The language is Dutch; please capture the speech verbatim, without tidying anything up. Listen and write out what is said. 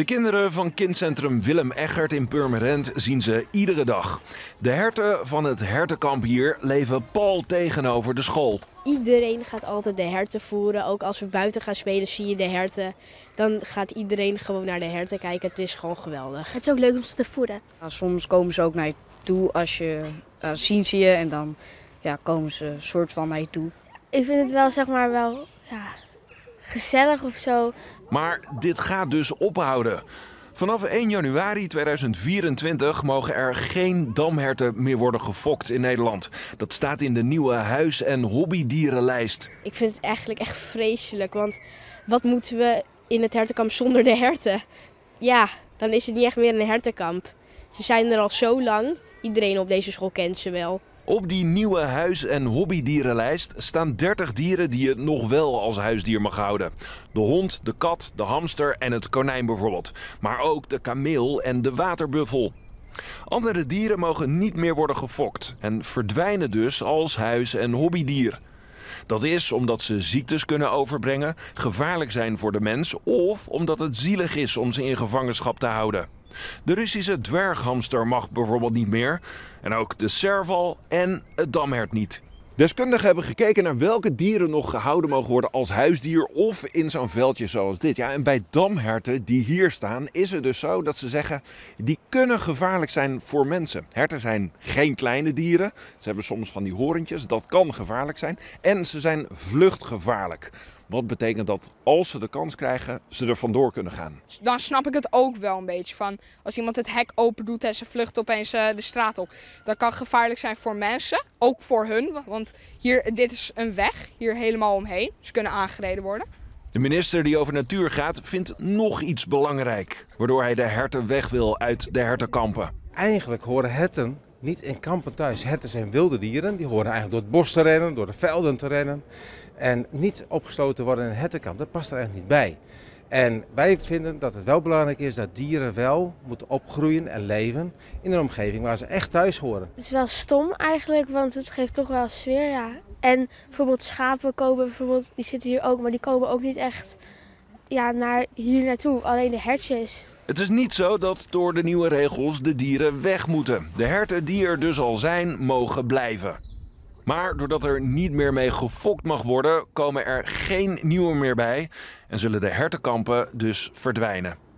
De kinderen van Kindcentrum Willem-Eggert in Purmerend zien ze iedere dag. De herten van het hertenkamp hier leven pal tegenover de school. Iedereen gaat altijd de herten voeren. Ook als we buiten gaan spelen zie je de herten. Dan gaat iedereen gewoon naar de herten kijken. Het is gewoon geweldig. Het is ook leuk om ze te voeren. Soms komen ze ook naar je toe als je uh, zien ze je en dan ja, komen ze soort van naar je toe. Ik vind het wel zeg maar wel... Ja, gezellig of zo. Maar dit gaat dus ophouden. Vanaf één januari tweeduizend vierentwintig mogen er geen damherten meer worden gefokt in Nederland. Dat staat in de nieuwe huis- en hobbydierenlijst. Ik vind het eigenlijk echt vreselijk, want wat moeten we in het hertenkamp zonder de herten? Ja, dan is het niet echt meer een hertenkamp. Ze zijn er al zo lang. Iedereen op deze school kent ze wel. Op die nieuwe huis- en hobbydierenlijst staan dertig dieren die je nog wel als huisdier mag houden. De hond, de kat, de hamster en het konijn bijvoorbeeld. Maar ook de kameel en de waterbuffel. Andere dieren mogen niet meer worden gefokt en verdwijnen dus als huis- en hobbydier. Dat is omdat ze ziektes kunnen overbrengen, gevaarlijk zijn voor de mens of omdat het zielig is om ze in gevangenschap te houden. De Russische dwerghamster mag bijvoorbeeld niet meer. En ook de serval en het damhert niet. Deskundigen hebben gekeken naar welke dieren nog gehouden mogen worden als huisdier of in zo'n veldje zoals dit. Ja, en bij damherten die hier staan is het dus zo dat ze zeggen die kunnen gevaarlijk zijn voor mensen. Herten zijn geen kleine dieren, ze hebben soms van die horentjes, dat kan gevaarlijk zijn. En ze zijn vluchtgevaarlijk. Wat betekent dat als ze de kans krijgen, ze er vandoor kunnen gaan? Dan snap ik het ook wel een beetje van als iemand het hek open doet en ze vlucht opeens de straat op. Dat kan gevaarlijk zijn voor mensen, ook voor hun, want hier, dit is een weg, hier helemaal omheen. Ze kunnen aangereden worden. De minister die over natuur gaat, vindt nog iets belangrijk, waardoor hij de herten weg wil uit de hertenkampen. Eigenlijk horen herten niet in kampen thuis. Herten zijn wilde dieren, die horen eigenlijk door het bos te rennen, door de velden te rennen. En niet opgesloten worden in een hertenkamp, dat past er eigenlijk niet bij. En wij vinden dat het wel belangrijk is dat dieren wel moeten opgroeien en leven in een omgeving waar ze echt thuis horen. Het is wel stom eigenlijk, want het geeft toch wel sfeer, ja. En bijvoorbeeld schapen komen, bijvoorbeeld, die zitten hier ook, maar die komen ook niet echt ja, naar, hier naartoe, alleen de hertjes. Het is niet zo dat door de nieuwe regels de dieren weg moeten. De herten die er dus al zijn, mogen blijven. Maar doordat er niet meer mee gefokt mag worden, komen er geen nieuwe meer bij en zullen de hertenkampen dus verdwijnen.